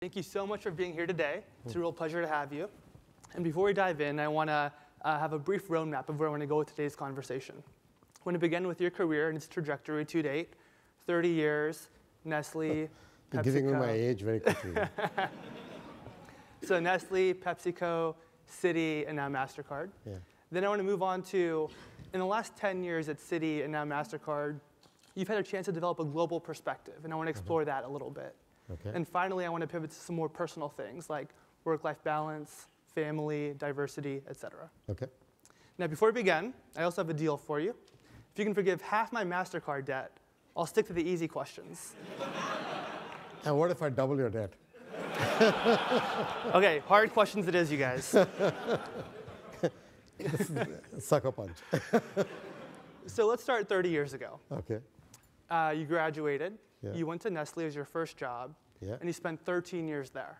Thank you so much for being here today. It's a real pleasure to have you. And before we dive in, I want to have a brief roadmap of where I want to go with today's conversation. I want to begin with your career and its trajectory to date. 30 years, Nestle, PepsiCo. Giving me my age very quickly. So Nestle, PepsiCo, Citi, and now MasterCard. Yeah. Then I want to move on to, in the last 10 years at Citi and now MasterCard, you've had a chance to develop a global perspective, and I want to explore that a little bit. Okay. And finally, I want to pivot to some more personal things like work-life balance, family, diversity, et cetera. Okay. Now, before we begin, I also have a deal for you. If you can forgive half my MasterCard debt, I'll stick to the easy questions. And what if I double your debt? Okay, hard questions it is, you guys. Sucker punch. So let's start 30 years ago. Okay. You graduated. Yeah. You went to Nestle as your first job, and you spent 13 years there.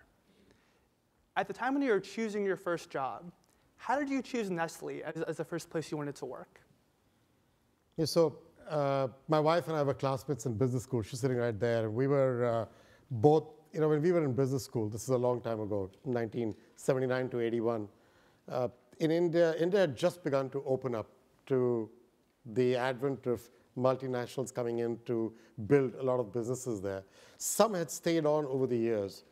At the time when you were choosing your first job, how did you choose Nestle as the first place you wanted to work? Yeah, so my wife and I were classmates in business school. She's sitting right there. We were both, you know, when we were in business school, this is a long time ago, 1979 to 81, in India, India had just begun to open up to the advent of multinationals coming in to build a lot of businesses there. Some had stayed on over the years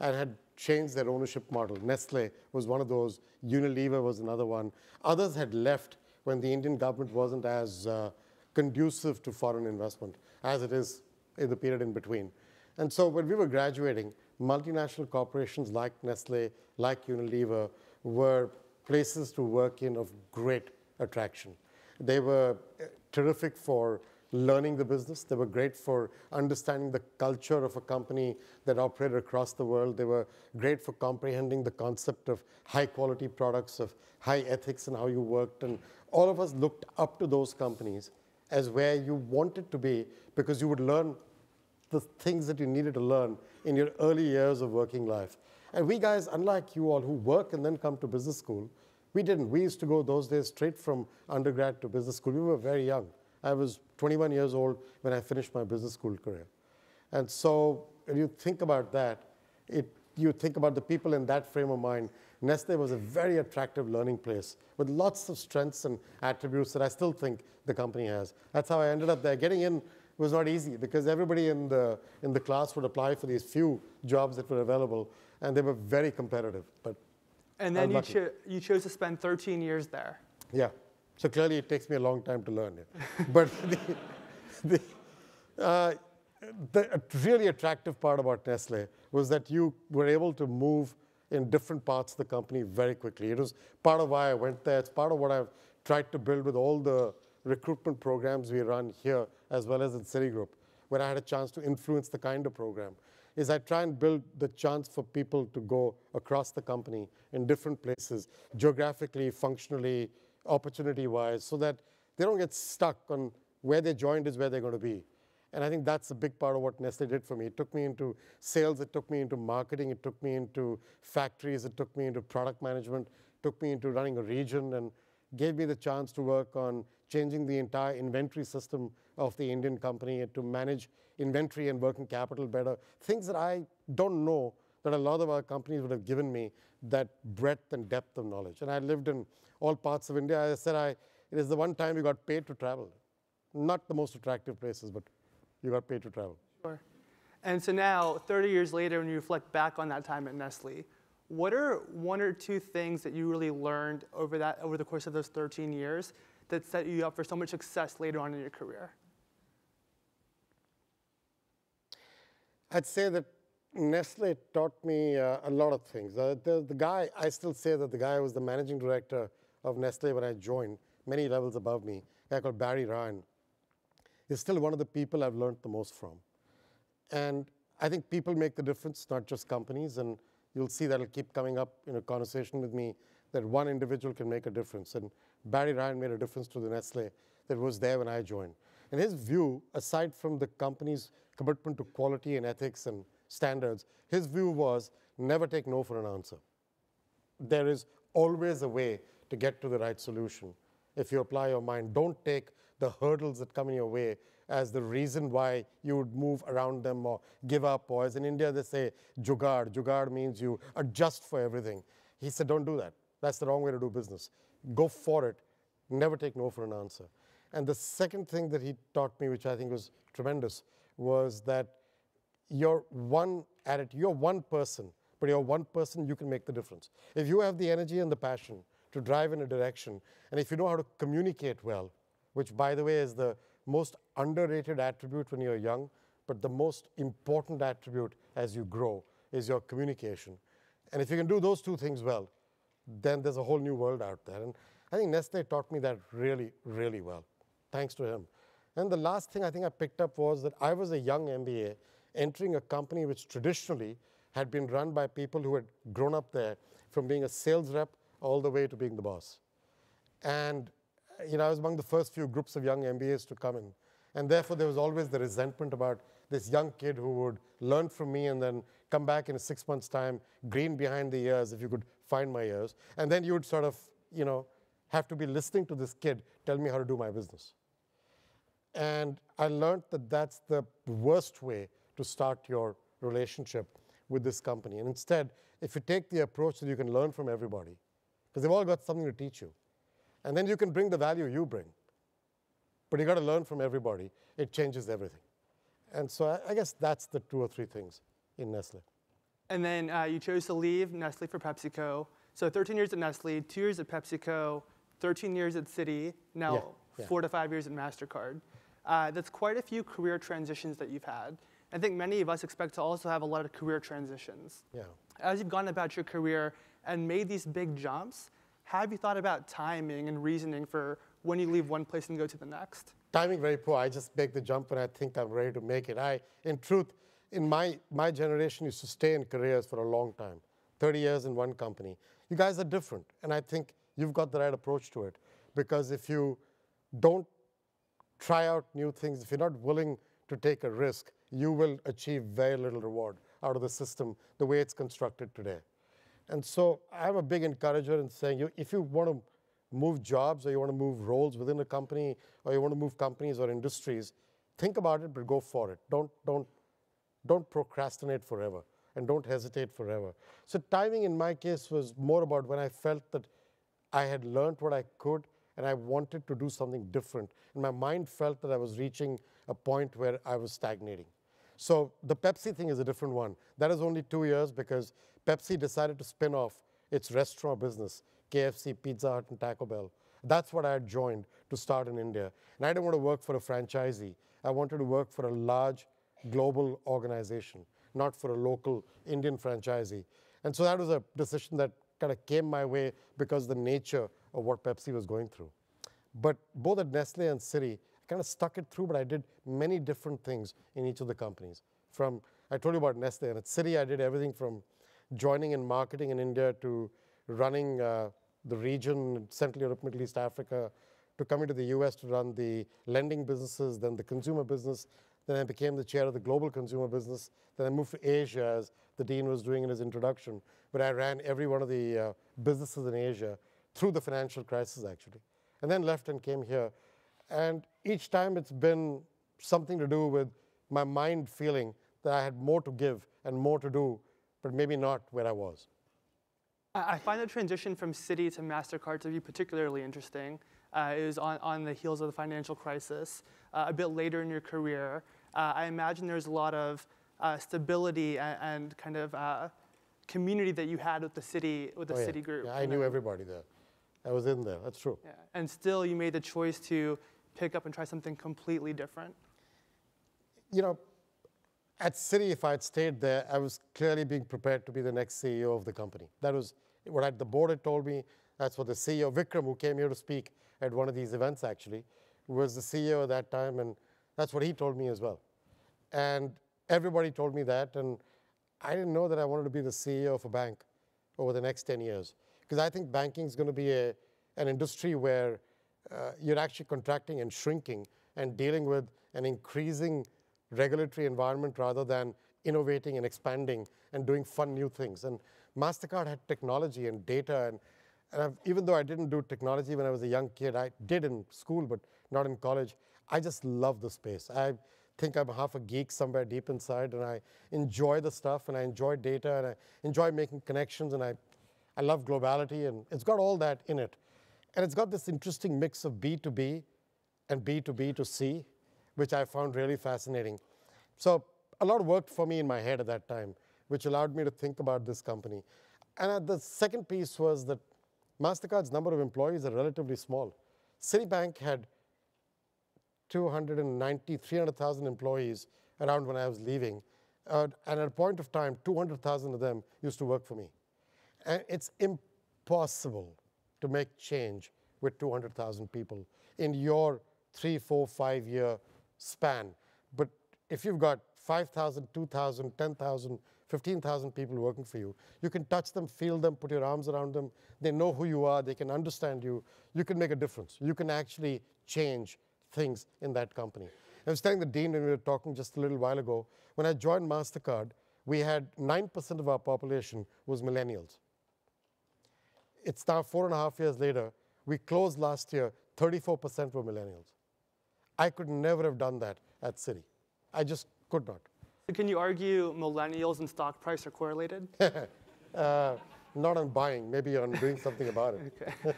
and had changed their ownership model. Nestle was one of those. Unilever was another one. Others had left when the Indian government wasn't as conducive to foreign investment as it is in the period in between. And so when we were graduating, multinational corporations like Nestle, like Unilever, were places to work in of great attraction. They were terrific for learning the business. They were great for understanding the culture of a company that operated across the world. They were great for comprehending the concept of high-quality products, of high ethics and how you worked. And all of us looked up to those companies as where you wanted to be because you would learn the things that you needed to learn in your early years of working life. And we guys, unlike you all who work and then come to business school, we didn't. We used to go those days straight from undergrad to business school. We were very young. I was 21 years old when I finished my business school career. And so when you think about that, you think about the people in that frame of mind. Nestle was a very attractive learning place with lots of strengths and attributes that I still think the company has. That's how I ended up there. Getting in was not easy because everybody in the class would apply for these few jobs that were available, and they were very competitive. But and then you chose to spend 13 years there. Yeah. So clearly it takes me a long time to learn it. But the really attractive part about Nestle was that you were able to move in different parts of the company very quickly. It was part of why I went there. It's part of what I've tried to build with all the recruitment programs we run here as well as in Citigroup, where I had a chance to influence the kind of program. Is I try and build the chance for people to go across the company in different places, geographically, functionally, opportunity-wise, so that they don't get stuck on where they joined is where they're going to be. And I think that's a big part of what Nestle did for me. It took me into sales, it took me into marketing, it took me into factories, it took me into product management, it took me into running a region, and gave me the chance to work on changing the entire inventory system of the Indian company and to manage inventory and working capital better. Things that I don't know that a lot of our companies would have given me that breadth and depth of knowledge. And I lived in all parts of India. As I said, it is the one time you got paid to travel. Not the most attractive places, but you got paid to travel. Sure. And so now, 30 years later, when you reflect back on that time at Nestle, what are one or two things that you really learned over the course of those 13 years that set you up for so much success later on in your career? I'd say that Nestle taught me a lot of things. The guy, I still say that the guy who was the managing director of Nestle when I joined, many levels above me, a guy called Barry Ryan, is still one of the people I've learned the most from. And I think people make the difference, not just companies, and you'll see that'll keep coming up in a conversation with me, that one individual can make a difference. And Barry Ryan made a difference to the Nestle that was there when I joined. And his view, aside from the company's commitment to quality and ethics and standards, his view was never take no for an answer. There is always a way to get to the right solution if you apply your mind. Don't take the hurdles that come in your way as the reason why you would move around them or give up, or as in India they say, jugaad. Jugaad means you adjust for everything. He said, don't do that. That's the wrong way to do business. Go for it. Never take no for an answer. And the second thing that he taught me, which I think was tremendous, was that you're one attitude, you're one person, but you're one person, you can make the difference. If you have the energy and the passion to drive in a direction, and if you know how to communicate well, which by the way is the most underrated attribute when you're young, but the most important attribute as you grow is your communication. And if you can do those two things well, then there's a whole new world out there. And I think Nestle taught me that really, really well. Thanks to him. And the last thing I think I picked up was that I was a young MBA entering a company which traditionally had been run by people who had grown up there from being a sales rep all the way to being the boss. And you know, I was among the first few groups of young MBAs to come in. And therefore, there was always the resentment about this young kid who would learn from me and then come back in 6 months' time, green behind the ears, if you could find my ears. And then you would sort of, you know, have to be listening to this kid tell me how to do my business. And I learned that that's the worst way to start your relationship with this company. And instead, if you take the approach that you can learn from everybody, because they've all got something to teach you, and then you can bring the value you bring, but you got to learn from everybody. It changes everything. And so I guess that's the two or three things in Nestle. And then you chose to leave Nestle for PepsiCo. So 13 years at Nestle, 2 years at PepsiCo, 13 years at Citi, now 4 to 5 years at MasterCard. That's quite a few career transitions that you've had. I think many of us expect to also have a lot of career transitions. Yeah. As you've gone about your career and made these big jumps, have you thought about timing and reasoning for when you leave one place and go to the next? Timing very poor. I just make the jump when I think I'm ready to make it. In truth, in my generation used to stay in careers for a long time, 30 years in one company. You guys are different, and I think you've got the right approach to it. Because if you don't try out new things, if you're not willing to take a risk, you will achieve very little reward out of the system the way it's constructed today. And so I'm a big encourager in saying, if you want to move jobs or you want to move roles within a company or you want to move companies or industries, think about it, but go for it. Don't procrastinate forever and don't hesitate forever. So timing in my case was more about when I felt that I had learned what I could and I wanted to do something different. And my mind felt that I was reaching a point where I was stagnating. So the Pepsi thing is a different one. That is only 2 years because Pepsi decided to spin off its restaurant business, KFC, Pizza Hut, and Taco Bell. That's what I had joined to start in India. And I didn't want to work for a franchisee. I wanted to work for a large global organization, not for a local Indian franchisee. And so that was a decision that kind of came my way because of the nature of what Pepsi was going through. But both at Nestle and Citi, I kind of stuck it through, but I did many different things in each of the companies. I told you about Nestle, and at Citi, I did everything from joining in marketing in India to running the region, Central Europe, Middle East, Africa, to coming to the US to run the lending businesses, then the consumer business, then I became the chair of the global consumer business, then I moved to Asia, as the Dean was doing in his introduction, but I ran every one of the businesses in Asia through the financial crisis, actually, and then left and came here. And each time it's been something to do with my mind feeling that I had more to give and more to do, but maybe not where I was. I find the transition from Citi to MasterCard to be particularly interesting. It was on the heels of the financial crisis, a bit later in your career. I imagine there's a lot of stability and kind of community that you had with the Citi, Citigroup. Yeah, I knew everybody there. I was in there, that's true. Yeah. And still you made the choice to pick up and try something completely different? You know, at Citi, if I had stayed there, I was clearly being prepared to be the next CEO of the company. That was what the board had told me. That's what the CEO, Vikram, who came here to speak at one of these events actually, was the CEO at that time, and that's what he told me as well. And everybody told me that, and I didn't know that I wanted to be the CEO of a bank over the next 10 years. Because I think banking is going to be an industry where you're actually contracting and shrinking and dealing with an increasing regulatory environment rather than innovating and expanding and doing fun new things. And MasterCard had technology and data, and and I've, even though I didn't do technology when I was a young kid, I did in school, but not in college, I just love the space. I think I'm half a geek somewhere deep inside, and I enjoy the stuff, and I enjoy data, and I enjoy making connections, and I love globality, and it's got all that in it. And it's got this interesting mix of B2B and B2B to C, which I found really fascinating. So a lot worked for me in my head at that time, which allowed me to think about this company. And the second piece was that MasterCard's number of employees are relatively small. Citibank had 290, 300,000 employees around when I was leaving. And at a point of time, 200,000 of them used to work for me. And it's impossible to make change with 200,000 people in your 3, 4, 5 year span. But if you've got 5,000, 2,000, 10,000, 15,000 people working for you, you can touch them, feel them, put your arms around them. They know who you are. They can understand you. You can make a difference. You can actually change things in that company. I was telling the dean when we were talking just a little while ago, when I joined MasterCard, we had 9% of our population was millennials. It's now 4.5 years later. We closed last year, 34% were millennials. I could never have done that at Citi. I just could not. Can you argue millennials and stock price are correlated? Not on buying, maybe on doing something about it. Okay.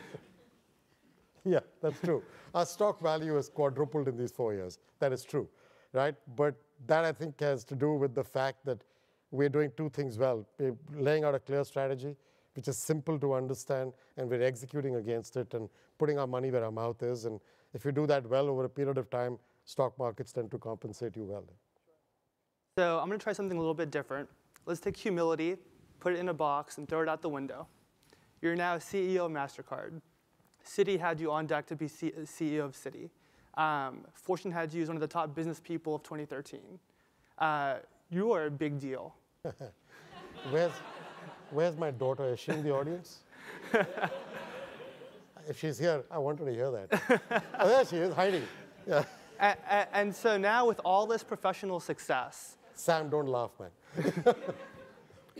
Yeah, that's true. Our stock value has quadrupled in these 4 years. That is true, right? But that, I think, has to do with the fact that we're doing two things well. We're laying out a clear strategy, which is simple to understand, and we're executing against it and putting our money where our mouth is. And if you do that well over a period of time, stock markets tend to compensate you well. So I'm going to try something a little bit different. Let's take humility, put it in a box, and throw it out the window. You're now CEO of MasterCard. Citi had you on deck to be CEO of Citi. Fortune had you as one of the top business people of 2013. You are a big deal. Where's my daughter? Is she in the audience? If she's here, I want her to hear that. Oh, there she is, hiding. Yeah. And so now with all this professional success. Sam, don't laugh, man.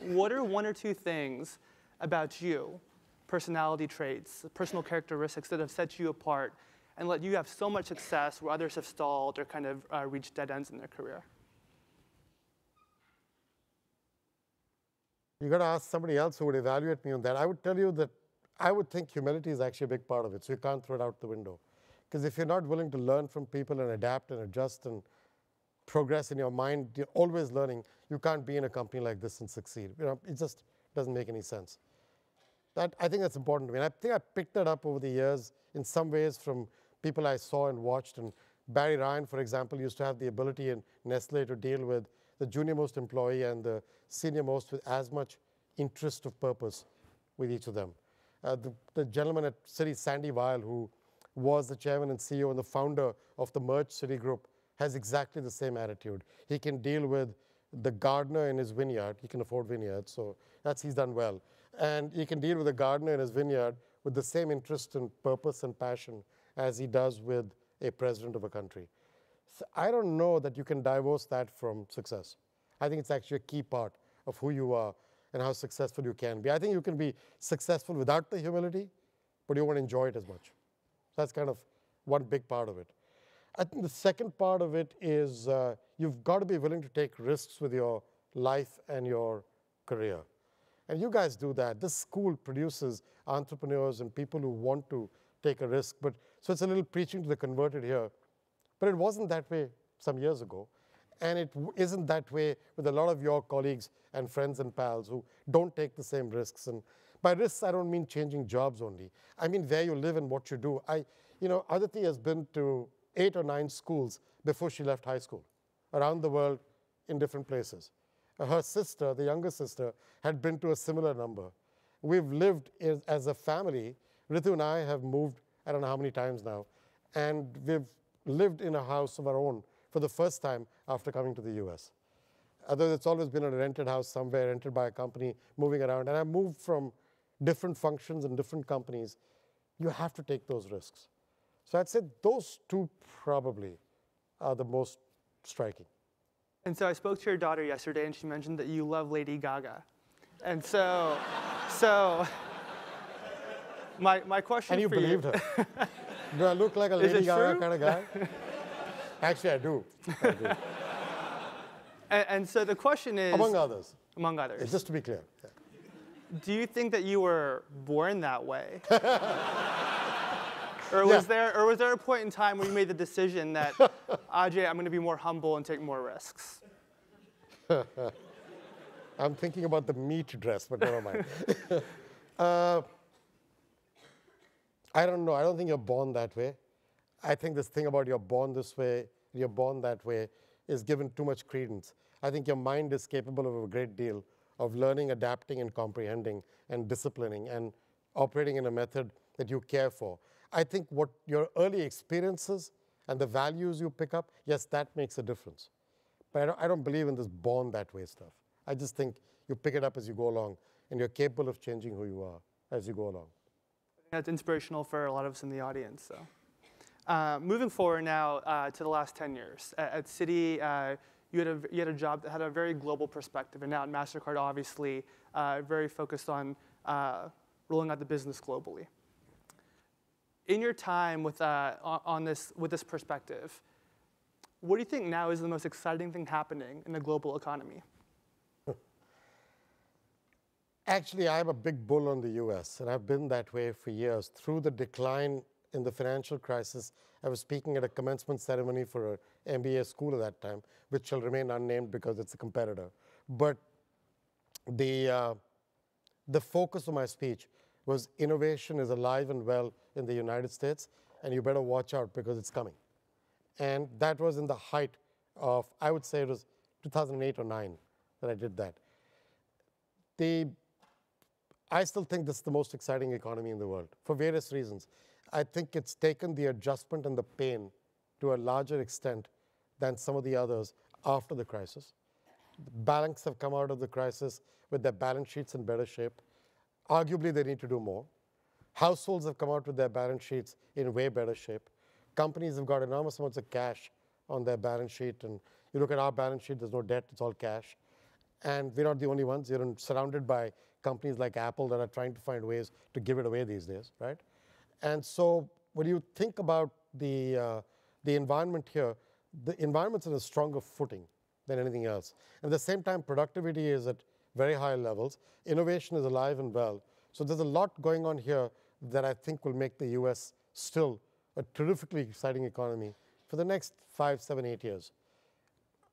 What are one or two things about you, personality traits, personal characteristics that have set you apart and let you have so much success where others have stalled or kind of reached dead ends in their career? You've got to ask somebody else who would evaluate me on that. I would tell you that I would think humility is actually a big part of it, so you can't throw it out the window. Because if you're not willing to learn from people and adapt and adjust and progress in your mind, you're always learning, you can't be in a company like this and succeed. You know, it just doesn't make any sense. That, I think that's important to me. And I think I picked that up over the years in some ways from people I saw and watched. And Barry Ryan, for example, used to have the ability in Nestle to deal with the junior most employee and the senior most with as much interest of purpose with each of them. The gentleman at Citi, Sandy Weil, who was the chairman and CEO and the founder of the merged Citigroup, has exactly the same attitude. He can deal with the gardener in his vineyard. He can afford vineyards, so he's done well. And he can deal with the gardener in his vineyard with the same interest and purpose and passion as he does with a president of a country. So I don't know that you can divorce that from success. I think it's actually a key part of who you are and how successful you can be. I think you can be successful without the humility, but you won't enjoy it as much. So that's kind of one big part of it. I think the second part of it is you've got to be willing to take risks with your life and your career. And you guys do that. This school produces entrepreneurs and people who want to take a risk. But so it's a little preaching to the converted here. But it wasn't that way some years ago. And it isn't that way with a lot of your colleagues and friends and pals who don't take the same risks. And by risks, I don't mean changing jobs only. I mean where you live and what you do. You know, Aditi has been to 8 or 9 schools before she left high school, around the world in different places. Her sister, the younger sister, had been to a similar number. We've lived as a family. Ritu and I have moved, I don't know how many times now, and we've lived in a house of our own for the first time after coming to the US. Although it's always been a rented house somewhere, rented by a company, moving around. And I moved from different functions and different companies. You have to take those risks. So I'd say those two probably are the most striking. And so I spoke to your daughter yesterday, and she mentioned that you love Lady Gaga. And so My question. And you believed her. Do I look like a Lady Gaga kind of guy? Actually, I do. And so the question is, among others. Among others. It's just to be clear. Yeah. Do you think that you were born that way? Or was there a point in time where you made the decision that, Ajay, I'm going to be more humble and take more risks? I'm thinking about the meat dress, but never mind. I don't know. I don't think you're born that way. I think this thing about you're born this way, you're born that way, is given too much credence. I think your mind is capable of a great deal of learning, adapting, and comprehending, and disciplining, and operating in a method that you care for. I think what your early experiences and the values you pick up, yes, that makes a difference. But I don't believe in this born that way stuff. I just think you pick it up as you go along, and you're capable of changing who you are as you go along. That's inspirational for a lot of us in the audience. So, moving forward now to the last 10 years. At Citi, you had a job that had a very global perspective, and now at MasterCard, obviously, very focused on rolling out the business globally. In your time with, with this perspective, what do you think now is the most exciting thing happening in the global economy? Actually, I'm a big bull on the US, and I've been that way for years. Through the decline in the financial crisis, I was speaking at a commencement ceremony for an MBA school at that time, which shall remain unnamed because it's a competitor. But the focus of my speech was innovation is alive and well in the United States, and you better watch out because it's coming. And that was in the height of, I would say it was 2008 or 9 that I did that. I still think this is the most exciting economy in the world for various reasons. I think it's taken the adjustment and the pain to a larger extent than some of the others after the crisis. The banks have come out of the crisis with their balance sheets in better shape. Arguably, they need to do more. Households have come out with their balance sheets in way better shape. Companies have got enormous amounts of cash on their balance sheet. And you look at our balance sheet, there's no debt, it's all cash. And we're not the only ones. You're surrounded by companies like Apple that are trying to find ways to give it away these days, right? And so when you think about the environment here, the environment's on a stronger footing than anything else. And at the same time, productivity is at very high levels. Innovation is alive and well. So there's a lot going on here that I think will make the US still a terrifically exciting economy for the next 5, 7, 8 years.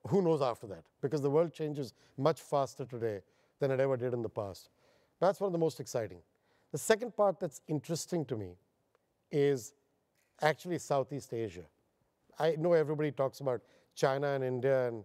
Who knows after that? Because the world changes much faster today than it ever did in the past. That's one of the most exciting. The second part that's interesting to me is actually Southeast Asia. I know everybody talks about China and India, and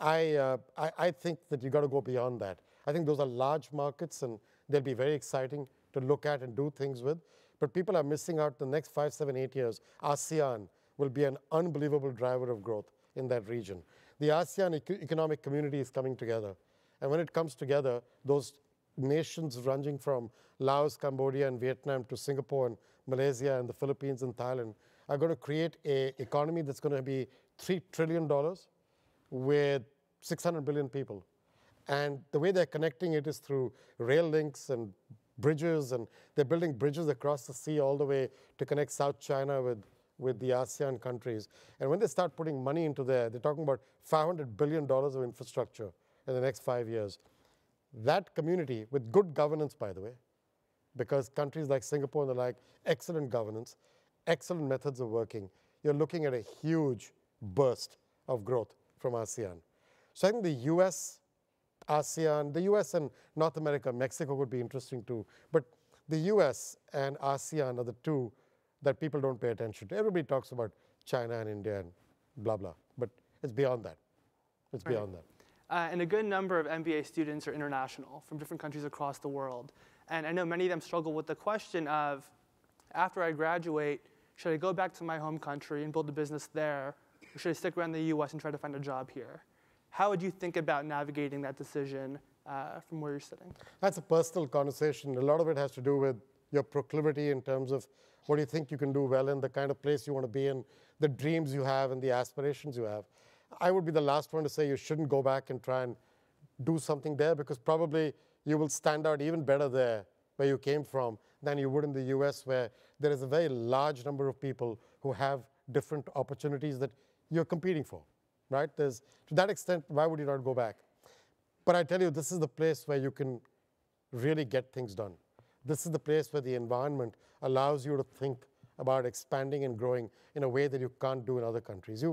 I think that you've got to go beyond that. I think those are large markets, and they'll be very exciting to look at and do things with. But people are missing out the next 5, 7, 8 years. ASEAN will be an unbelievable driver of growth in that region. The ASEAN economic community is coming together. And when it comes together, those nations ranging from Laos, Cambodia, and Vietnam to Singapore and Malaysia and the Philippines and Thailand are going to create an economy that's going to be $3 trillion with 600 billion people. And the way they're connecting it is through rail links and bridges, and they're building bridges across the sea all the way to connect South China with the ASEAN countries. And when they start putting money into there, they're talking about $500 billion of infrastructure in the next 5 years. That community, with good governance, by the way, because countries like Singapore and the like, excellent governance, excellent methods of working, you're looking at a huge burst of growth from ASEAN. So I think the US, ASEAN, the US and North America, Mexico would be interesting too, but the US and ASEAN are the two that people don't pay attention to. Everybody talks about China and India and blah, blah, but it's beyond that. It's right. Beyond that. And a good number of MBA students are international from different countries across the world. And I know many of them struggle with the question of, after I graduate, should I go back to my home country and build a business there, or should I stick around the US and try to find a job here? How would you think about navigating that decision from where you're sitting? That's a personal conversation. A lot of it has to do with your proclivity in terms of what do you think you can do well in, the kind of place you want to be in, the dreams you have and the aspirations you have. I would be the last one to say you shouldn't go back and try and do something there, because probably you will stand out even better there where you came from than you would in the US, where there is a very large number of people who have different opportunities that you're competing for, right? There's, to that extent, why would you not go back? But I tell you, this is the place where you can really get things done. This is the place where the environment allows you to think about expanding and growing in a way that you can't do in other countries.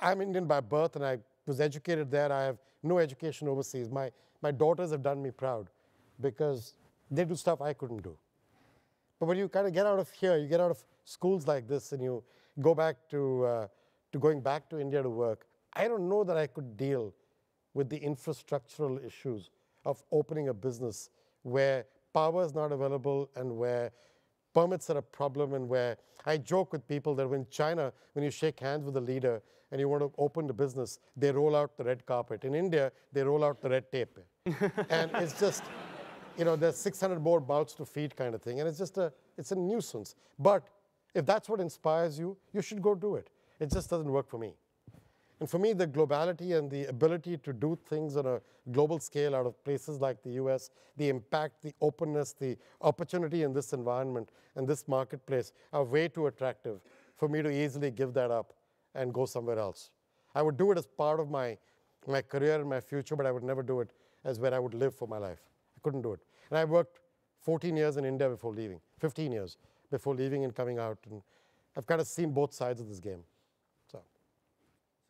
I'm Indian by birth, and I was educated there. I have no education overseas. My daughters have done me proud because they do stuff I couldn't do. But when you kind of get out of here, you get out of schools like this, and you go back to going back to India to work, I don't know that I could deal with the infrastructural issues of opening a business where power is not available and where permits are a problem and where I joke with people that when China, when you shake hands with a leader and you want to open the business, they roll out the red carpet. In India, they roll out the red tape. And it's just, you know, there's 600 more mouths to feed kind of thing. And it's just it's a nuisance. But if that's what inspires you, you should go do it. It just doesn't work for me. And for me, the globality and the ability to do things on a global scale out of places like the US, the impact, the openness, the opportunity in this environment and this marketplace are way too attractive for me to easily give that up and go somewhere else. I would do it as part of my career and my future, but I would never do it as where I would live for my life. I couldn't do it. And I worked 14 years in India before leaving, 15 years before leaving and coming out. And I've kind of seen both sides of this game.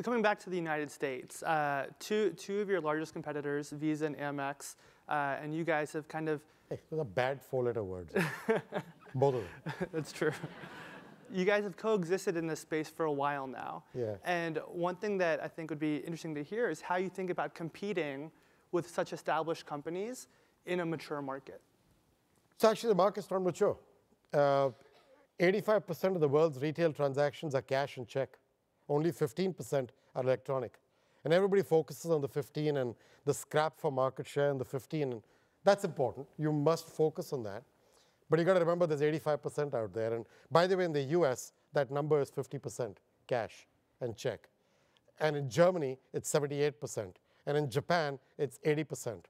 Coming back to the United States, two of your largest competitors, Visa and Amex, and you guys have kind of... Hey, those are bad four-letter words. Both of them. That's true. You guys have coexisted in this space for a while now. Yeah. And one thing that I think would be interesting to hear is how you think about competing with such established companies in a mature market. So actually, the market's not mature. 85% of the world's retail transactions are cash and check. Only 15% are electronic. And everybody focuses on the 15 and the scrap for market share and the 15. And that's important. You must focus on that. But you got to remember there's 85% out there. And by the way, in the US, that number is 50% cash and check. And in Germany, it's 78%. And in Japan, it's 80%.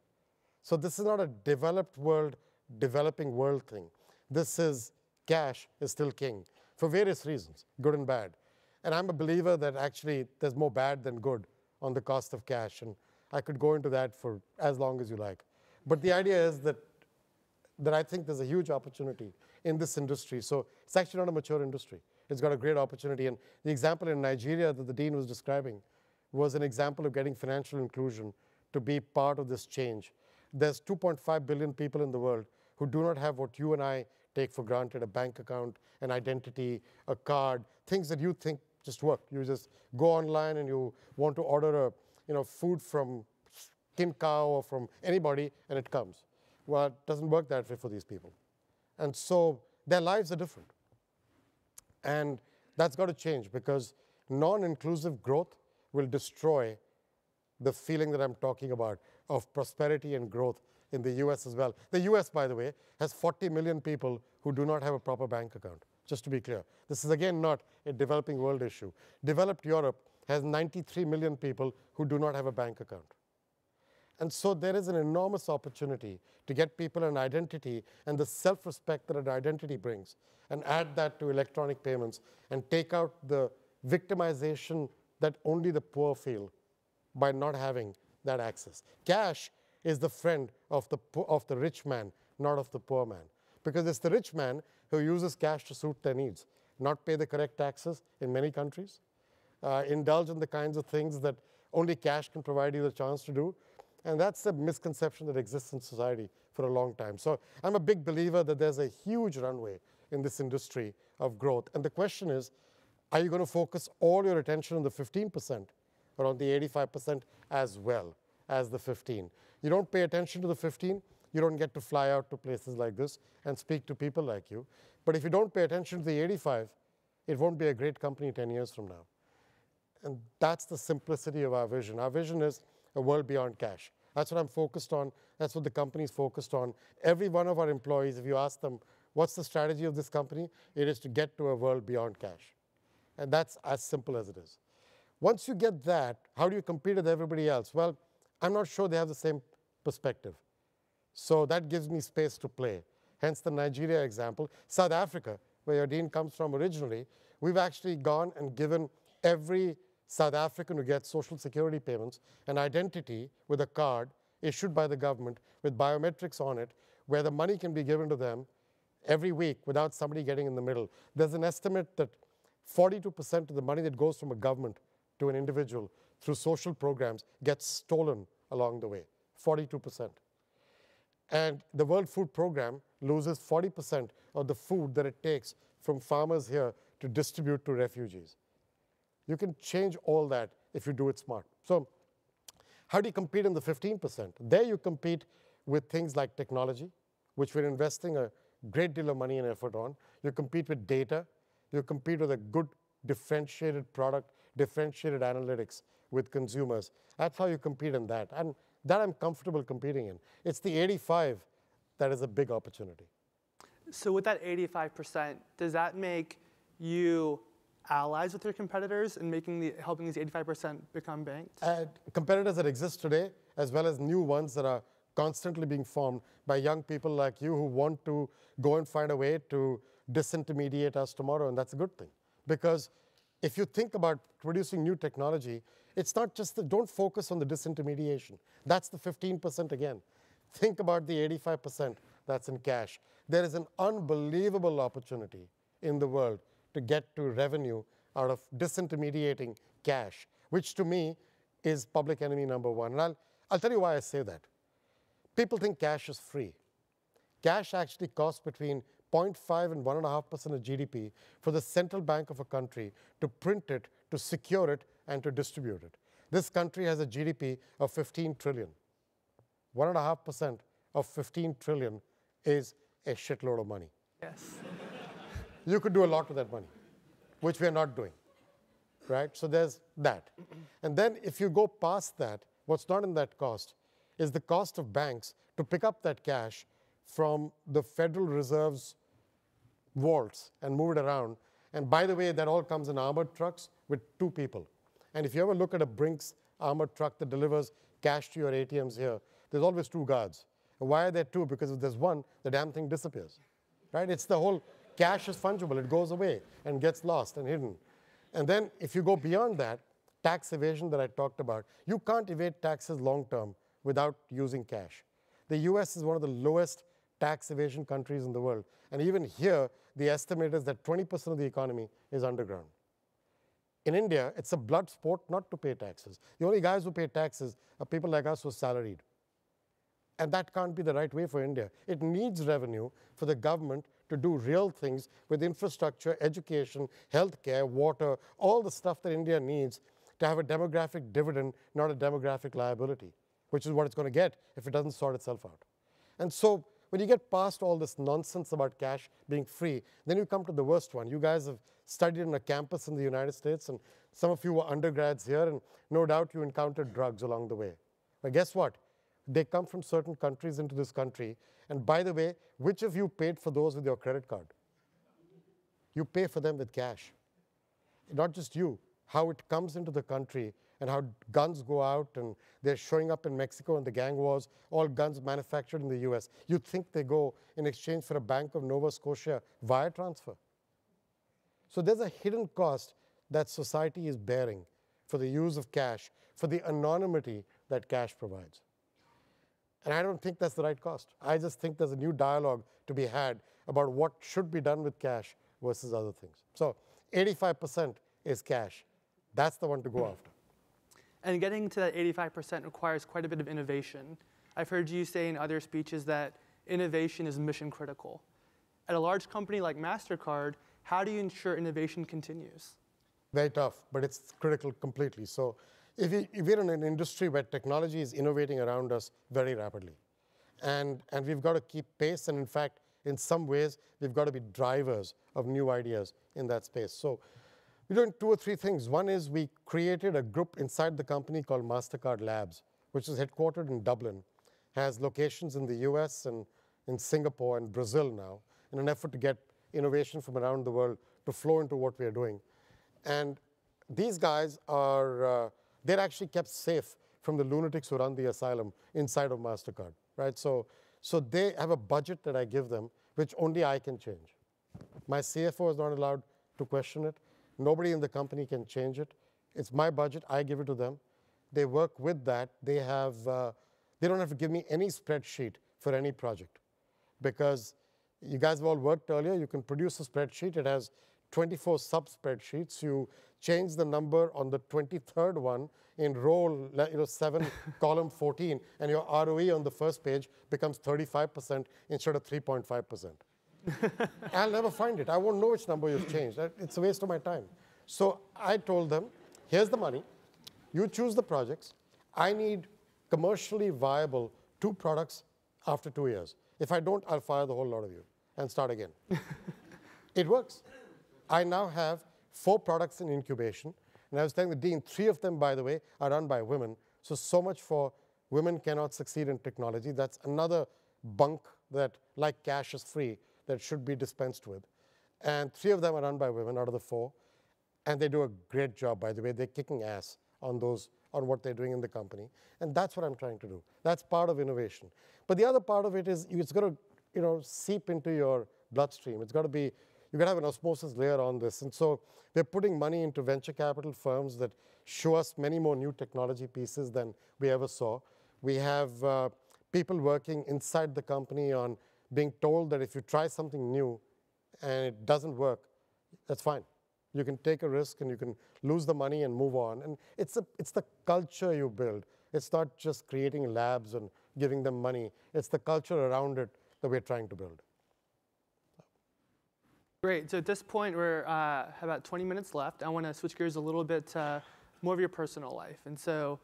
So this is not a developed world, developing world thing. This is cash is still king for various reasons, good and bad. And I'm a believer that actually there's more bad than good on the cost of cash. And I could go into that for as long as you like. But the idea is that I think there's a huge opportunity in this industry. So it's actually not a mature industry. It's got a great opportunity. And the example in Nigeria that the dean was describing was an example of getting financial inclusion to be part of this change. There's 2.5 billion people in the world who do not have what you and I take for granted, a bank account, an identity, a card, things that you think just work. You just go online and you want to order a, food from Kin Cow or from anybody, and it comes. Well, it doesn't work that way for these people. And so their lives are different. And that's got to change because non-inclusive growth will destroy the feeling that I'm talking about of prosperity and growth in the US as well. The US, by the way, has 40 million people who do not have a proper bank account. Just to be clear, this is again not a developing world issue. Developed Europe has 93 million people who do not have a bank account. And so there is an enormous opportunity to get people an identity and the self-respect that an identity brings and add that to electronic payments and take out the victimization that only the poor feel by not having that access. Cash is the friend of the rich man, not of the poor man. Because it's the rich man who uses cash to suit their needs, not pay the correct taxes in many countries, indulge in the kinds of things that only cash can provide you the chance to do. And that's a misconception that exists in society for a long time. So I'm a big believer that there's a huge runway in this industry of growth. And the question is, are you going to focus all your attention on the 15% or on the 85% as well as the 15? You don't pay attention to the 15, you don't get to fly out to places like this and speak to people like you. But if you don't pay attention to the 85, it won't be a great company 10 years from now. And that's the simplicity of our vision. Our vision is a world beyond cash. That's what I'm focused on. That's what the company's focused on. Every one of our employees, if you ask them, what's the strategy of this company? It is to get to a world beyond cash. And that's as simple as it is. Once you get that, how do you compete with everybody else? Well, I'm not sure they have the same perspective. So that gives me space to play. hence the Nigeria example. South Africa, where Dean comes from originally, we've actually gone and given every South African who gets social security payments an identity with a card issued by the government with biometrics on it, where the money can be given to them every week without somebody getting in the middle. There's an estimate that 42% of the money that goes from a government to an individual through social programs gets stolen along the way, 42%. And the World Food Program loses 40% of the food that it takes from farmers here to distribute to refugees. You can change all that if you do it smart. So how do you compete in the 15%? There you compete with things like technology, which we're investing a great deal of money and effort on. You compete with data. You compete with a good differentiated product, differentiated analytics with consumers. That's how you compete in that. And that I'm comfortable competing in. It's the 85 that is a big opportunity. So with that 85%, does that make you allies with your competitors and making helping these 85% become banked? Competitors that exist today, as well as new ones that are constantly being formed by young people like you who want to go and find a way to disintermediate us tomorrow, and that's a good thing. Because if you think about producing new technology, it's not just that don't focus on the disintermediation. That's the 15% again. Think about the 85% that's in cash. There is an unbelievable opportunity in the world to get to revenue out of disintermediating cash, which to me is public enemy number one. And I'll tell you why I say that. People think cash is free. Cash actually costs between 0.5 and 1.5% of GDP for the central bank of a country to print it, to secure it, and to distribute it. This country has a GDP of 15 trillion. 1.5% of 15 trillion is a shitload of money. Yes. You could do a lot with that money, which we are not doing, right? So there's that. And then if you go past that, what's not in that cost is the cost of banks to pick up that cash from the Federal Reserve's vaults and move it around. And by the way, that all comes in armored trucks with two people. And if you ever look at a Brinks armored truck that delivers cash to your ATMs here, there's always two guards. And why are there two? Because if there's one, the damn thing disappears, right? It's the whole... Cash is fungible. It goes away and gets lost and hidden. And then if you go beyond that, tax evasion that I talked about, you can't evade taxes long-term without using cash. The US is one of the lowest tax evasion countries in the world. And even here, the estimate is that 20% of the economy is underground. In India, it's a blood sport not to pay taxes. The only guys who pay taxes are people like us who are salaried. And that can't be the right way for India. It needs revenue for the government to do real things with infrastructure, education, healthcare, water, all the stuff that India needs to have a demographic dividend, not a demographic liability, which is what it's going to get if it doesn't sort itself out. And so when you get past all this nonsense about cash being free, then you come to the worst one. You guys have studied on a campus in the United States, and some of you were undergrads here, and no doubt you encountered drugs along the way. But guess what? They come from certain countries into this country. And by the way, which of you paid for those with your credit card? You pay for them with cash. Not just you, how it comes into the country and how guns go out and they're showing up in Mexico and the gang wars, all guns manufactured in the US. You'd think they go in exchange for a Bank of Nova Scotia wire transfer. So there's a hidden cost that society is bearing for the use of cash, for the anonymity that cash provides. And I don't think that's the right cost. I just think there's a new dialogue to be had about what should be done with cash versus other things. So 85% is cash. That's the one to go after. And getting to that 85% requires quite a bit of innovation. I've heard you say in other speeches that innovation is mission critical. At a large company like MasterCard, how do you ensure innovation continues? Very tough, but it's critical completely. So if we're in an industry where technology is innovating around us very rapidly, and we've got to keep pace, and in fact, in some ways, we've got to be drivers of new ideas in that space. So we're doing two or three things. One is we created a group inside the company called MasterCard Labs, which is headquartered in Dublin, has locations in the US and in Singapore and Brazil now, in an effort to get innovation from around the world to flow into what we are doing. And these guys are... They're actually kept safe from the lunatics who run the asylum inside of MasterCard, right? So they have a budget that I give them, which only I can change. My CFO is not allowed to question it. Nobody in the company can change it. It's my budget. I give it to them. They work with that. They don't have to give me any spreadsheet for any project, because you guys have all worked earlier. You can produce a spreadsheet. It has 24 sub-spreadsheets. You change the number on the 23rd one in row 7, column 14, and your ROE on the first page becomes 35% instead of 3.5%. I'll never find it. I won't know which number you've changed. It's a waste of my time. So I told them, here's the money. You choose the projects. I need commercially viable 2 products after 2 years. If I don't, I'll fire the whole lot of you and start again. It works. I now have 4 products in incubation. And I was telling the dean, 3 of them, by the way, are run by women. So much for women cannot succeed in technology. That's another bunk that, like cash is free, that should be dispensed with. And 3 of them are run by women out of the 4. And they do a great job, by the way. They're kicking ass on what they're doing in the company. And that's what I'm trying to do. That's part of innovation. But the other part of it is it's got to seep into your bloodstream. It's got to be, you've got to have an osmosis layer on this. And so we're putting money into venture capital firms that show us many more new technology pieces than we ever saw. We have people working inside the company on being told that if you try something new and it doesn't work, that's fine. You can take a risk and you can lose the money and move on. And it's the culture you build. It's not just creating labs and giving them money. It's the culture around it that we're trying to build. Great. So at this point, we're about 20 minutes left. I want to switch gears a little bit to more of your personal life. And so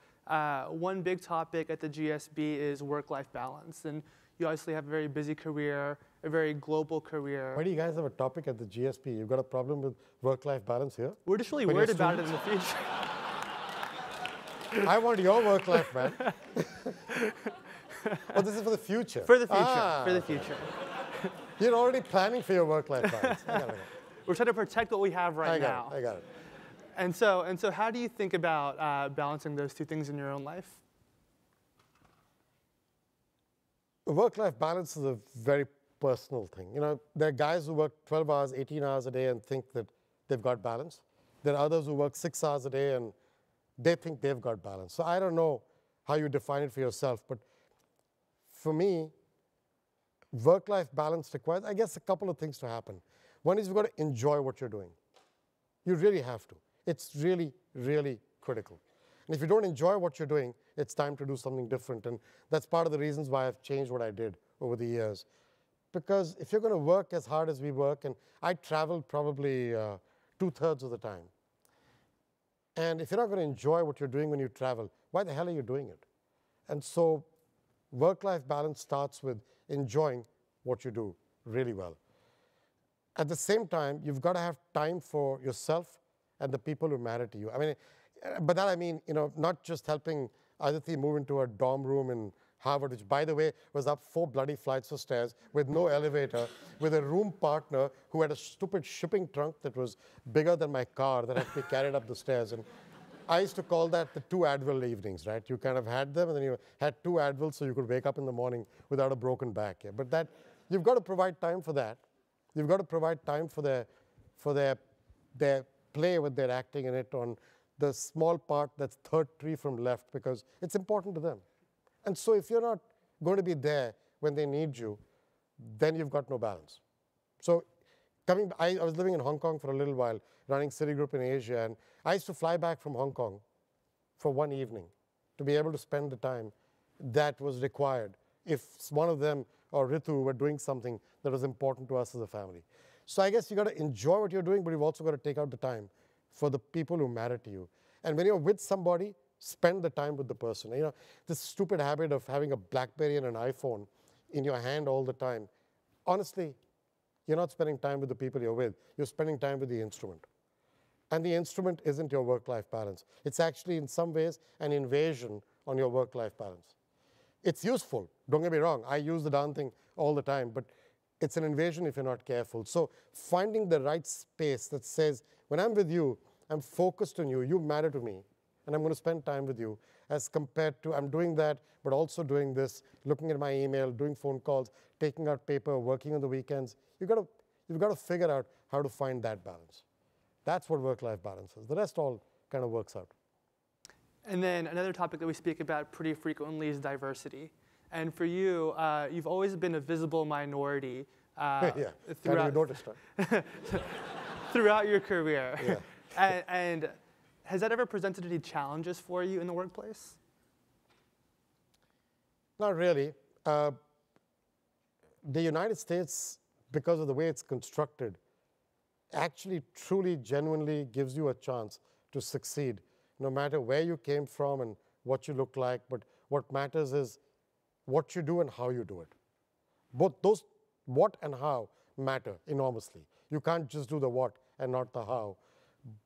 one big topic at the GSB is work-life balance. And you obviously have a very busy career, a very global career. Why do you guys have a topic at the GSB? You've got a problem with work-life balance here? We're just really worried about it in the future. I want your work-life, man. Oh, this is for the future? For the future, for the future. You're already planning for your work-life balance. I got it. We're trying to protect what we have right now. I got it. And so how do you think about balancing those 2 things in your own life? Work-life balance is a very personal thing. There are guys who work 12 hours, 18 hours a day and think that they've got balance. There are others who work 6 hours a day and they think they've got balance. So I don't know how you define it for yourself, but for me, work-life balance requires, I guess, a couple of things to happen. One is you've got to enjoy what you're doing. You really have to. It's really, really critical. And if you don't enjoy what you're doing, it's time to do something different. And that's part of the reasons why I've changed what I did over the years. Because if you're going to work as hard as we work, and I traveled probably 2/3 of the time. And if you're not going to enjoy what you're doing when you travel, why the hell are you doing it? And so work-life balance starts with enjoying what you do really well. At the same time, you've got to have time for yourself and the people who matter to you. I mean, by that I mean, not just helping Aditi move into a dorm room in Harvard, which, by the way, was up 4 bloody flights of stairs with no elevator, with a room partner who had a stupid shipping trunk that was bigger than my car that had to be carried up the stairs. And I used to call that the 2 Advil evenings, right? You kind of had them, and then you had 2 Advils so you could wake up in the morning without a broken back. Yeah. But that, you've got to provide time for that. You've got to provide time for their play with their acting in it on the small part that's 3rd tree from left, because it's important to them. And so if you're not going to be there when they need you, then you've got no balance. So I was living in Hong Kong for a little while, running Citigroup in Asia, and I used to fly back from Hong Kong for one evening to be able to spend the time that was required if one of them or Ritu were doing something that was important to us as a family. So I guess you've got to enjoy what you're doing, but you've also got to take out the time for the people who matter to you. And when you're with somebody, spend the time with the person. This stupid habit of having a Blackberry and an iPhone in your hand all the time, honestly, you're not spending time with the people you're with. You're spending time with the instrument. And the instrument isn't your work-life balance. It's actually, in some ways, an invasion on your work-life balance. It's useful. Don't get me wrong. I use the darn thing all the time. But it's an invasion if you're not careful. So finding the right space that says, when I'm with you, I'm focused on you. You matter to me. and I'm going to spend time with you, as compared to I'm doing that, but also doing this, looking at my email, doing phone calls, taking out paper, working on the weekends. You've got to figure out how to find that balance. That's what work-life balance is. The rest all kind of works out. And then another topic that we speak about pretty frequently is diversity. And for you, you've always been a visible minority throughout your career. Yeah. And has that ever presented any challenges for you in the workplace? Not really. The United States, because of the way it's constructed, actually truly, genuinely gives you a chance to succeed, no matter where you came from and what you look like. But what matters is what you do and how you do it. Both those what and how matter enormously. You can't just do the what and not the how.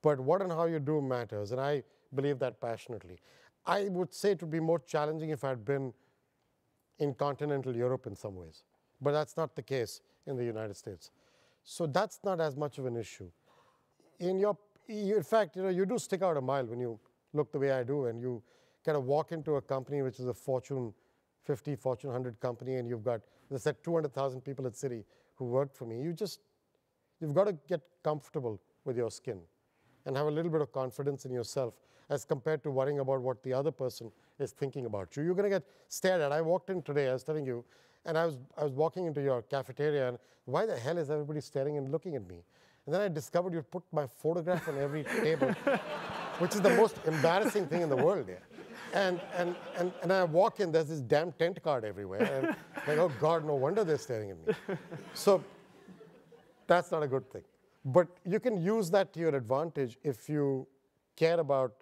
But what and how you do matters, and I believe that passionately. I would say it would be more challenging if I had been in continental Europe in some ways. But that's not the case in the United States. So that's not as much of an issue. In fact, you do stick out a mile when you look the way I do, and you kind of walk into a company which is a Fortune 50, Fortune 100 company, and you've got, as I said, 200,000 people at Citi who worked for me. You've got to get comfortable with your skin and have a little bit of confidence in yourself as compared to worrying about what the other person is thinking about you. You're going to get stared at. I walked in today, I was telling you, and I was walking into your cafeteria, and why the hell is everybody staring and looking at me? And then I discovered you put my photograph on every table, which is the most embarrassing thing in the world. Yeah. And I walk in, there's this damn tent card everywhere. And like, oh God, no wonder they're staring at me. So that's not a good thing. But you can use that to your advantage if you care about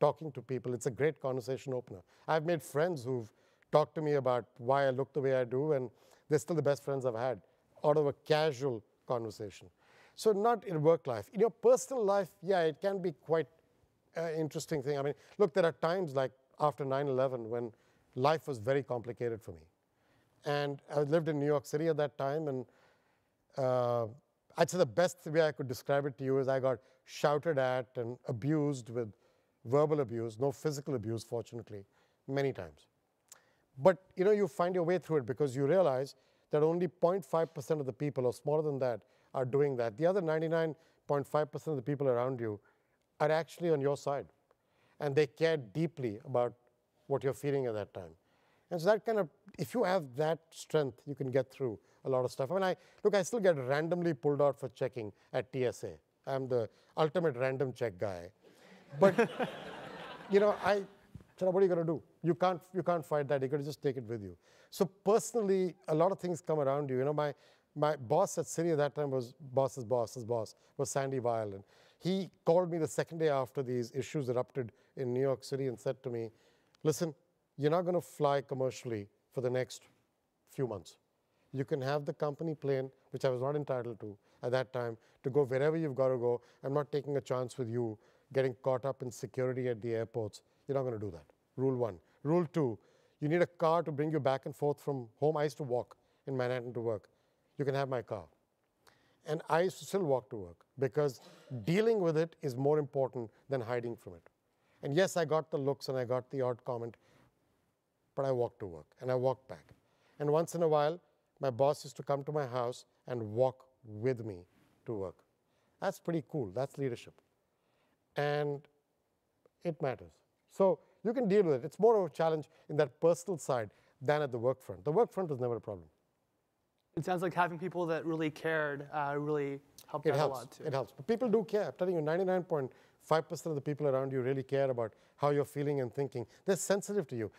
talking to people. It's a great conversation opener. I've made friends who've talked to me about why I look the way I do, and they're still the best friends I've had out of a casual conversation. So not in work life. In your personal life, yeah, it can be quite interesting thing. I mean, look, there are times like after 9/11 when life was very complicated for me. And I lived in New York City at that time, and I'd say the best way I could describe it to you is I got shouted at and abused with verbal abuse, no physical abuse, fortunately, many times. But you find your way through it because you realize that only 0.5% of the people, or smaller than that, are doing that. The other 99.5% of the people around you are actually on your side, and they care deeply about what you're feeling at that time. And so that kind of, if you have that strength, you can get through a lot of stuff. I mean, I still get randomly pulled out for checking at TSA. I'm the ultimate random check guy. But, what are you going to do? You can't fight that. You've got to just take it with you. So personally, a lot of things come around you. My boss at Citi at that time was his boss was Sandy Weil. And he called me the second day after these issues erupted in New York City and said to me, listen, you're not going to fly commercially for the next few months. You can have the company plane, which I was not entitled to at that time, to go wherever you've got to go. I'm not taking a chance with you getting caught up in security at the airports. You're not going to do that. Rule one. Rule two, you need a car to bring you back and forth from home. I used to walk in Manhattan to work. You can have my car. And I used to still walk to work because dealing with it is more important than hiding from it. And yes, I got the looks and I got the odd comment, but I walked to work and I walked back. And once in a while, my boss used to come to my house and walk with me to work. That's pretty cool. That's leadership. And it matters. So you can deal with it. It's more of a challenge in that personal side than at the work front. The work front was never a problem. It sounds like having people that really cared really helped out a lot too. It helps. But people do care. I'm telling you, 99.5% of the people around you really care about how you're feeling and thinking. They're sensitive to you.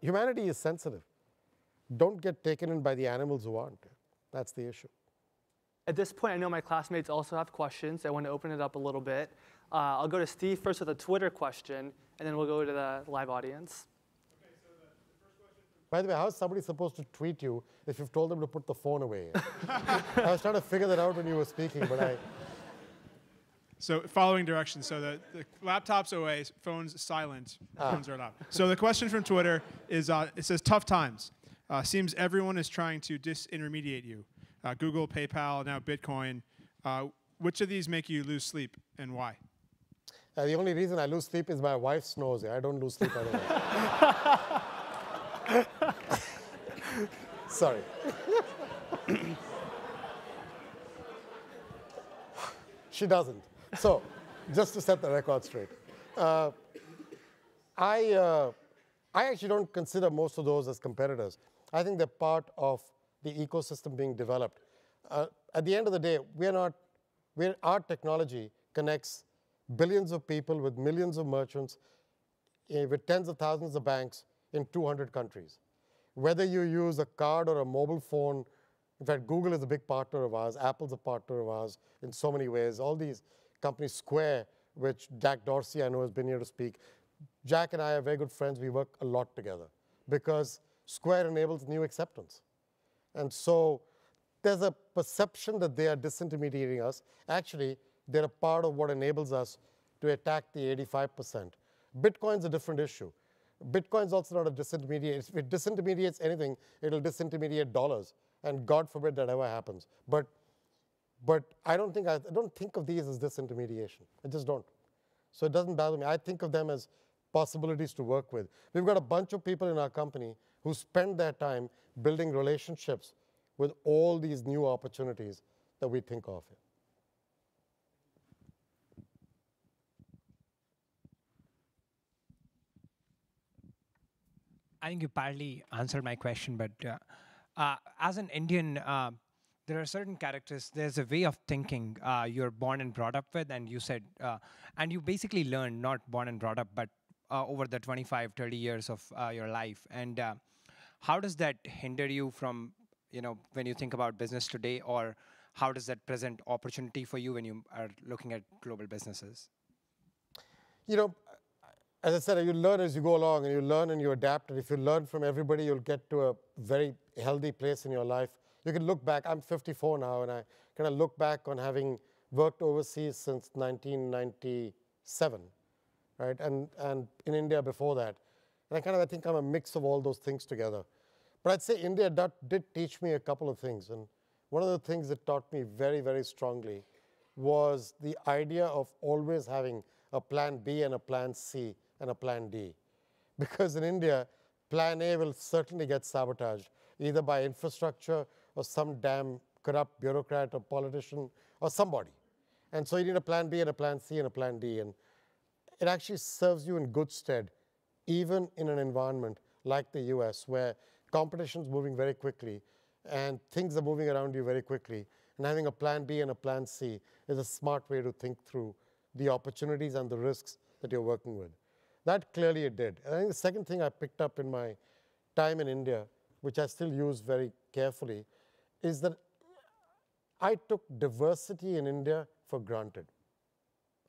Humanity is sensitive. Don't get taken in by the animals who aren't. That's the issue. At this point, I know my classmates also have questions. I want to open it up a little bit. I'll go to Steve first with a Twitter question, and then we'll go to the live audience. By the way, how is somebody supposed to tweet you if you've told them to put the phone away? I was trying to figure that out when you were speaking, but I... So following directions, so the laptop's away, phone's silent, phones are loud. So the question from Twitter is, it says, tough times. Seems everyone is trying to disintermediate you. Google, PayPal, now Bitcoin. Which of these make you lose sleep and why? The only reason I lose sleep is my wife snores. I don't lose sleep anyway. Sorry. She doesn't. So, just to set the record straight. I actually don't consider most of those as competitors. I think they're part of the ecosystem being developed. At the end of the day, our technology connects billions of people with millions of merchants, with tens of thousands of banks in 200 countries. Whether you use a card or a mobile phone, in fact, Google is a big partner of ours, Apple's a partner of ours in so many ways. All these companies, Square, which Jack Dorsey, I know, has been here to speak. Jack and I are very good friends. We work a lot together because Square enables new acceptance. And so there's a perception that they are disintermediating us. Actually, they're a part of what enables us to attack the 85%. Bitcoin's a different issue. Bitcoin's also not a disintermediate. If it disintermediates anything, it'll disintermediate dollars. And God forbid that ever happens. But I don't think of these as disintermediation. I just don't. So it doesn't bother me. I think of them as possibilities to work with. We've got a bunch of people in our company who spend their time building relationships with all these new opportunities that we think of. I think you partly answered my question, but as an Indian, there are certain characters, there's a way of thinking you're born and brought up with, and you said, and you basically learned, not born and brought up, but over the 25, 30 years of your life. And how does that hinder you from, you know, when you think about business today, or how does that present opportunity for you when you are looking at global businesses? You know, as I said, you learn as you go along, and you learn and you adapt. And if you learn from everybody, you'll get to a very healthy place in your life. You can look back. I'm 54 now, and I kind of look back on having worked overseas since 1997, right? And in India before that. And I think I'm a mix of all those things together. But I'd say India did teach me a couple of things. And one of the things it taught me very, very strongly was the idea of always having a plan B and a plan C and a plan D. Because in India, plan A will certainly get sabotaged, either by infrastructure or some damn corrupt bureaucrat or politician or somebody. And so you need a plan B and a plan C and a plan D. And it actually serves you in good stead, even in an environment like the US, where competition is moving very quickly and things are moving around you very quickly. And having a plan B and a plan C is a smart way to think through the opportunities and the risks that you're working with. That clearly it did. And I think the second thing I picked up in my time in India, which I still use very carefully, is that I took diversity in India for granted.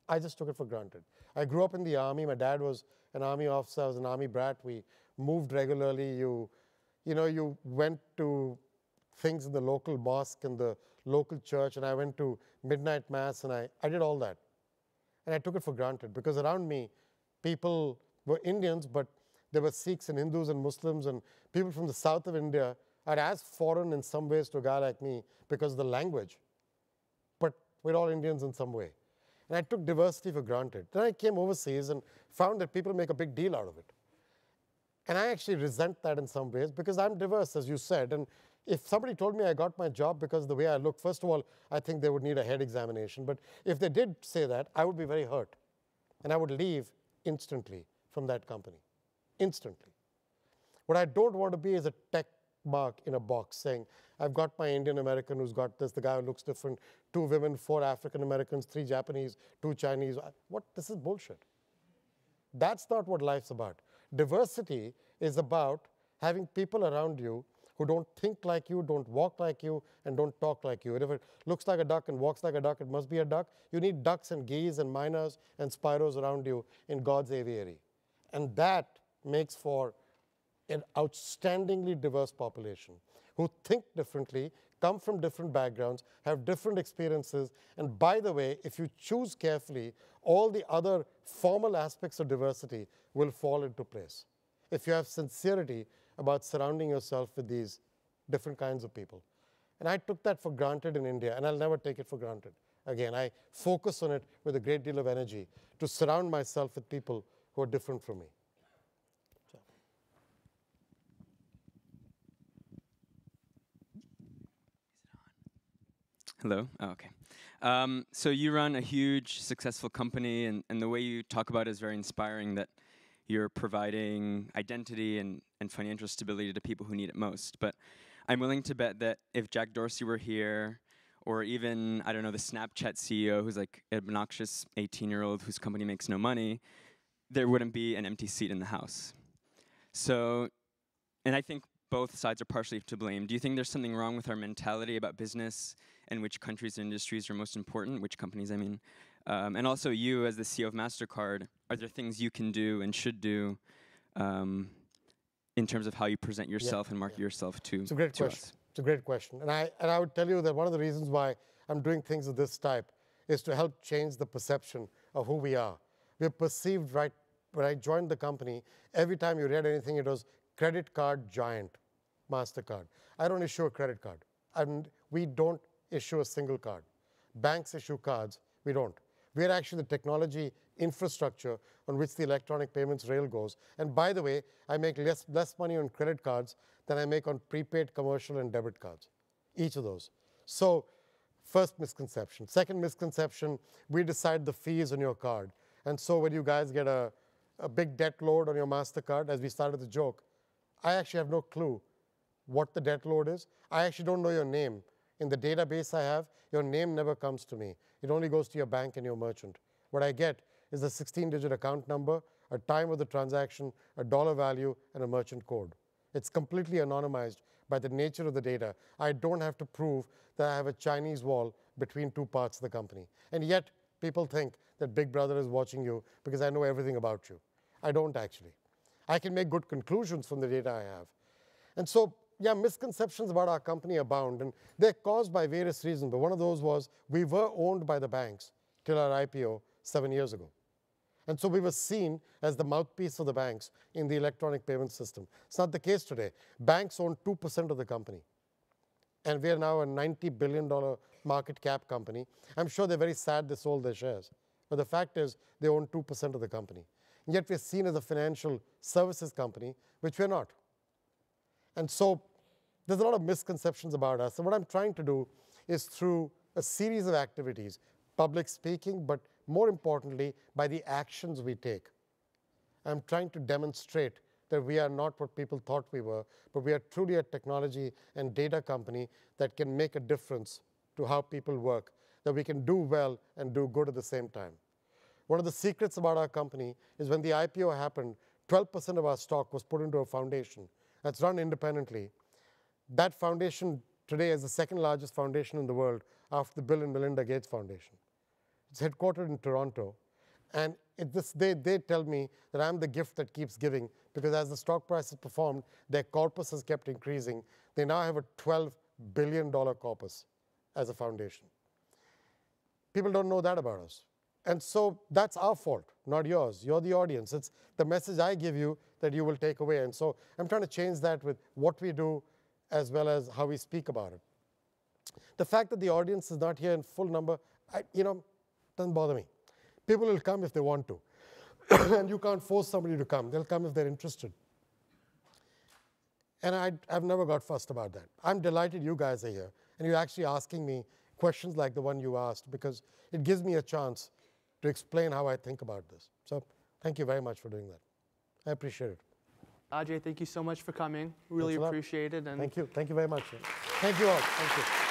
I just took it for granted. I grew up in the army. My dad was an army officer. I was an army brat. We moved regularly. You went to things in the local mosque and the local church, and I went to midnight mass, and I did all that. And I took it for granted because around me, people were Indians, but there were Sikhs and Hindus and Muslims, and people from the south of India are as foreign in some ways to a guy like me because of the language. But we're all Indians in some way. And I took diversity for granted. Then I came overseas and found that people make a big deal out of it. And I actually resent that in some ways because I'm diverse, as you said. And if somebody told me I got my job because of the way I look, first of all, I think they would need a head examination. But if they did say that, I would be very hurt. And I would leave instantly from that company. Instantly. What I don't want to be is a tech mark in a box saying, I've got my Indian American who's got this, the guy who looks different, 2 women, 4 African Americans, 3 Japanese, 2 Chinese. What? This is bullshit. That's not what life's about. Diversity is about having people around you who don't think like you, don't walk like you, and don't talk like you. And if it looks like a duck and walks like a duck, it must be a duck. You need ducks and geese and miners and sparrows around you in God's aviary. And that makes for an outstandingly diverse population who think differently, come from different backgrounds, have different experiences. And by the way, if you choose carefully, all the other formal aspects of diversity will fall into place. If you have sincerity about surrounding yourself with these different kinds of people. And I took that for granted in India, and I'll never take it for granted. again, I focus on it with a great deal of energy to surround myself with people who are different from me. Hello. Oh, okay. So you run a huge, successful company, and the way you talk about it is very inspiring, that you're providing identity and financial stability to people who need it most. But I'm willing to bet that if Jack Dorsey were here, or even, I don't know, the Snapchat CEO, who's like an obnoxious 18-year-old whose company makes no money, there wouldn't be an empty seat in the house. So, and I think both sides are partially to blame. Do you think there's something wrong with our mentality about business and which countries and industries are most important, which companies, I mean? And also you, as the CEO of MasterCard, are there things you can do and should do in terms of how you present yourself and market yourself to us? It's a great question. It's a great question. And I would tell you that one of the reasons why I'm doing things of this type is to help change the perception of who we are. We're perceived, right, when I joined the company, every time you read anything, it was credit card giant, MasterCard. I don't issue a credit card. And we don't issue a single card. Banks issue cards, we don't. We're actually the technology infrastructure on which the electronic payments rail goes. And by the way, I make less money on credit cards than I make on prepaid commercial and debit cards, each of those. So first misconception. Second misconception, we decide the fees on your card. And so when you guys get a big debt load on your MasterCard, as we started the joke, I actually have no clue what the debt load is. I actually don't know your name. In the database I have, your name never comes to me. It only goes to your bank and your merchant. What I get is a 16-digit account number, a time of the transaction, a dollar value, and a merchant code. It's completely anonymized by the nature of the data. I don't have to prove that I have a Chinese wall between two parts of the company. And yet, people think that Big Brother is watching you because I know everything about you. I don't actually. I can make good conclusions from the data I have. And so, yeah, misconceptions about our company abound, and they're caused by various reasons, but one of those was we were owned by the banks till our IPO 7 years ago. And so we were seen as the mouthpiece of the banks in the electronic payment system. It's not the case today. Banks own 2% of the company, and we are now a $90 billion market cap company. I'm sure they're very sad they sold their shares, but the fact is they own 2% of the company. And yet we're seen as a financial services company, which we're not. And so there's a lot of misconceptions about us. And what I'm trying to do is through a series of activities, public speaking, but more importantly, by the actions we take. I'm trying to demonstrate that we are not what people thought we were, but we are truly a technology and data company that can make a difference to how people work, that we can do well and do good at the same time. One of the secrets about our company is when the IPO happened, 12% of our stock was put into a foundation that's run independently. That foundation today is the second largest foundation in the world after the Bill and Melinda Gates Foundation. It's headquartered in Toronto. And at this day, they tell me that I'm the gift that keeps giving, because as the stock price has performed, their corpus has kept increasing. They now have a $12 billion corpus as a foundation. People don't know that about us. And so that's our fault, not yours. You're the audience. It's the message I give you that you will take away. And so I'm trying to change that with what we do as well as how we speak about it. The fact that the audience is not here in full number, doesn't bother me. People will come if they want to. And you can't force somebody to come. They'll come if they're interested. And I've never got fussed about that. I'm delighted you guys are here. And you're actually asking me questions like the one you asked, because it gives me a chance to explain how I think about this. So thank you very much for doing that. I appreciate it. Ajay, thank you so much for coming. Really appreciate it. And thank you. Thank you very much. Thank you all. Thank you.